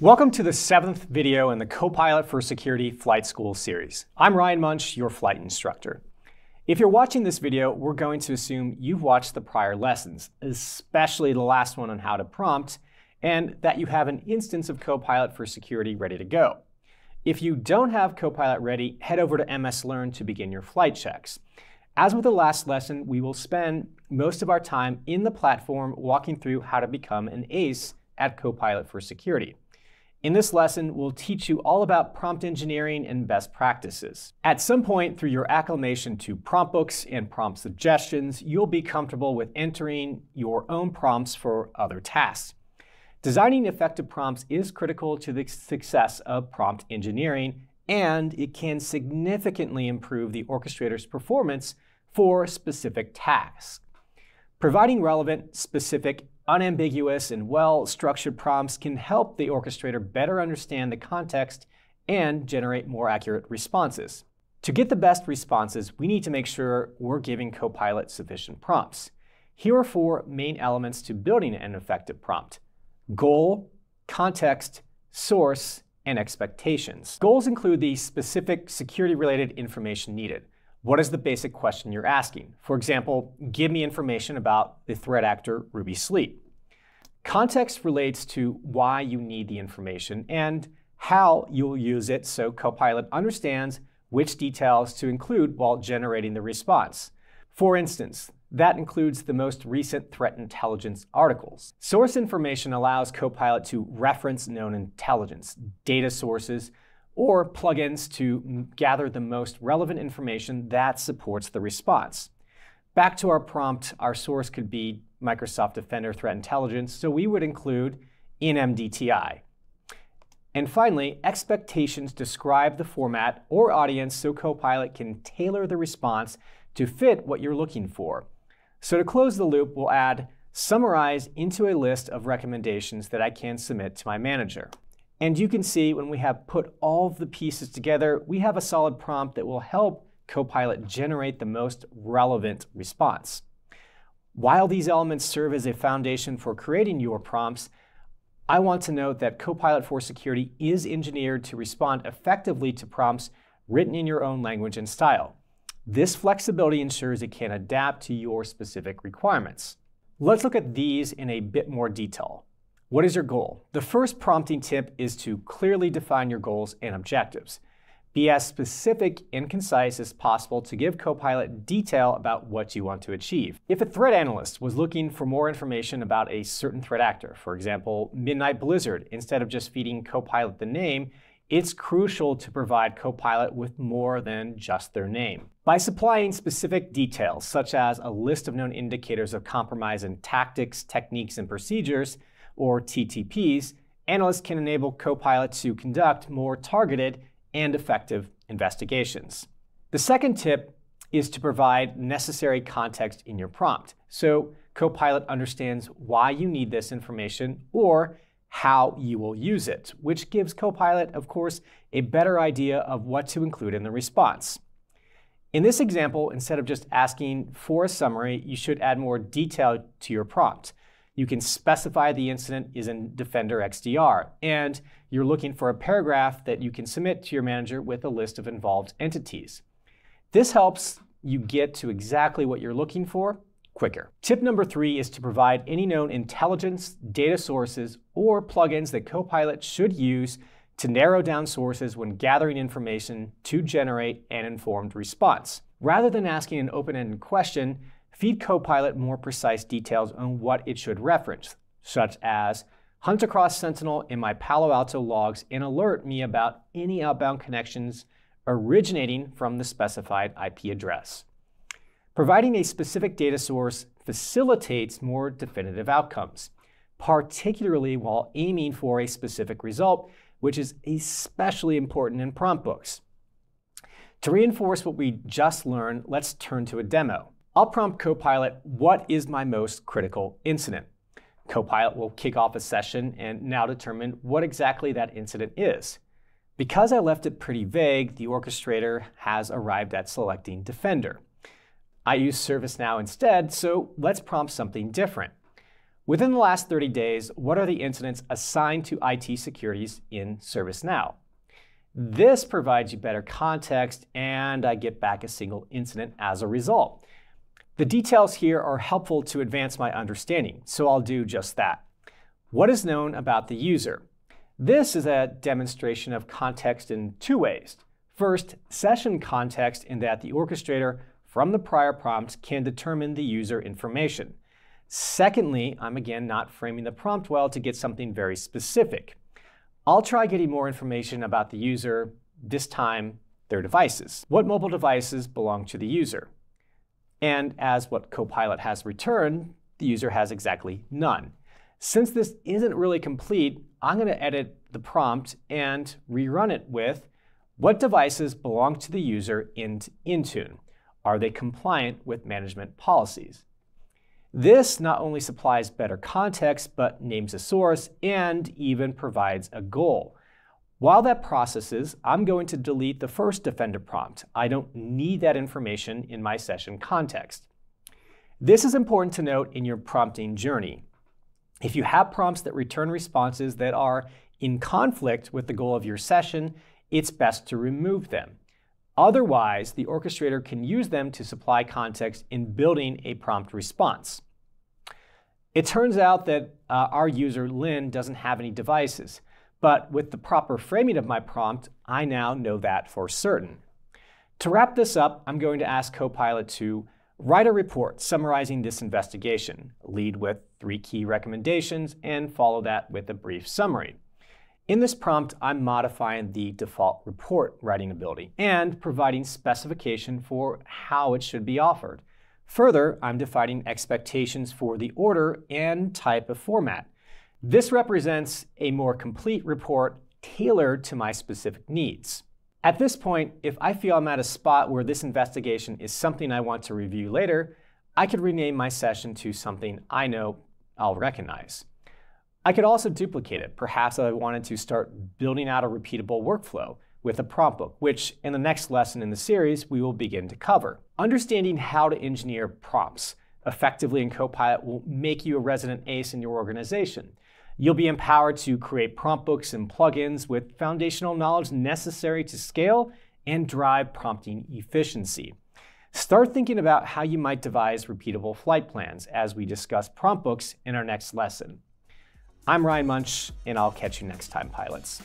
Welcome to the 7th video in the Copilot for Security Flight School series. I'm Ryan Munch, your flight instructor. If you're watching this video, we're going to assume you've watched the prior lessons, especially the last one on how to prompt, and that you have an instance of Copilot for Security ready to go. If you don't have Copilot ready, head over to MS Learn to begin your flight checks. As with the last lesson, we will spend most of our time in the platform walking through how to become an ace at Copilot for Security. In this lesson, we'll teach you all about prompt engineering and best practices. At some point through your acclimation to prompt books and prompt suggestions, you'll be comfortable with entering your own prompts for other tasks. Designing effective prompts is critical to the success of prompt engineering, and it can significantly improve the orchestrator's performance for specific tasks. Providing relevant, specific, unambiguous, and well-structured prompts can help the orchestrator better understand the context and generate more accurate responses. To get the best responses, we need to make sure we're giving Copilot sufficient prompts. Here are four main elements to building an effective prompt: goal, context, source, and expectations. Goals include the specific security-related information needed. What is the basic question you're asking? For example, give me information about the threat actor Ruby Sleet. Context relates to why you need the information and how you'll use it so Copilot understands which details to include while generating the response. For instance, that includes the most recent threat intelligence articles. Source information allows Copilot to reference known intelligence, data sources, or plugins to gather the most relevant information that supports the response. Back to our prompt, our source could be Microsoft Defender Threat Intelligence, so we would include in MDTI. And finally, expectations describe the format or audience so Copilot can tailor the response to fit what you're looking for. So to close the loop, we'll add summarize into a list of recommendations that I can submit to my manager. And you can see when we have put all of the pieces together, we have a solid prompt that will help Copilot generate the most relevant response. While these elements serve as a foundation for creating your prompts, I want to note that Copilot for Security is engineered to respond effectively to prompts written in your own language and style. This flexibility ensures it can adapt to your specific requirements. Let's look at these in a bit more detail. What is your goal? The first prompting tip is to clearly define your goals and objectives. Be as specific and concise as possible to give Copilot detail about what you want to achieve. If a threat analyst was looking for more information about a certain threat actor, for example, Midnight Blizzard, instead of just feeding Copilot the name, it's crucial to provide Copilot with more than just their name. By supplying specific details, such as a list of known indicators of compromise in tactics, techniques, and procedures, or TTPs, analysts can enable Copilot to conduct more targeted and effective investigations. The second tip is to provide necessary context in your prompt, so Copilot understands why you need this information or how you will use it, which gives Copilot, of course, a better idea of what to include in the response. In this example, instead of just asking for a summary, you should add more detail to your prompt. You can specify the incident is in Defender XDR, and you're looking for a paragraph that you can submit to your manager with a list of involved entities. This helps you get to exactly what you're looking for quicker. Tip number 3 is to provide any known intelligence, data sources, or plugins that Copilot should use to narrow down sources when gathering information to generate an informed response. Rather than asking an open-ended question, feed Copilot more precise details on what it should reference, such as hunt across Sentinel in my Palo Alto logs and alert me about any outbound connections originating from the specified IP address. Providing a specific data source facilitates more definitive outcomes, particularly while aiming for a specific result, which is especially important in prompt books. To reinforce what we just learned, let's turn to a demo. I'll prompt Copilot, what is my most critical incident? Copilot will kick off a session and now determine what exactly that incident is. Because I left it pretty vague, the orchestrator has arrived at selecting Defender. I use ServiceNow instead, so let's prompt something different. Within the last 30 days, what are the incidents assigned to IT securities in ServiceNow? This provides you better context, and I get back a single incident as a result. The details here are helpful to advance my understanding, so I'll do just that. What is known about the user? This is a demonstration of context in two ways. First, session context, in that the orchestrator from the prior prompt can determine the user information. Secondly, I'm again not framing the prompt well to get something very specific. I'll try getting more information about the user, this time their devices. What mobile devices belong to the user? And as what Copilot has returned, the user has exactly none. Since this isn't really complete, I'm going to edit the prompt and rerun it with, what devices belong to the user in Intune? Are they compliant with management policies? This not only supplies better context, but names a source and even provides a goal. While that processes, I'm going to delete the first Defender prompt. I don't need that information in my session context. This is important to note in your prompting journey. If you have prompts that return responses that are in conflict with the goal of your session, it's best to remove them. Otherwise, the orchestrator can use them to supply context in building a prompt response. It turns out that our user, Lynn, doesn't have any devices, but with the proper framing of my prompt, I now know that for certain. To wrap this up, I'm going to ask Copilot to write a report summarizing this investigation, lead with 3 key recommendations, and follow that with a brief summary. In this prompt, I'm modifying the default report writing ability and providing specification for how it should be offered. Further, I'm defining expectations for the order and type of format. This represents a more complete report tailored to my specific needs. At this point, if I feel I'm at a spot where this investigation is something I want to review later, I could rename my session to something I know I'll recognize. I could also duplicate it. Perhaps I wanted to start building out a repeatable workflow with a prompt book, which in the next lesson in the series, we will begin to cover. Understanding how to engineer prompts effectively in Copilot will make you a resident ace in your organization. You'll be empowered to create prompt books and plugins with foundational knowledge necessary to scale and drive prompting efficiency. Start thinking about how you might devise repeatable flight plans as we discuss prompt books in our next lesson. I'm Ryan Munch, and I'll catch you next time, pilots.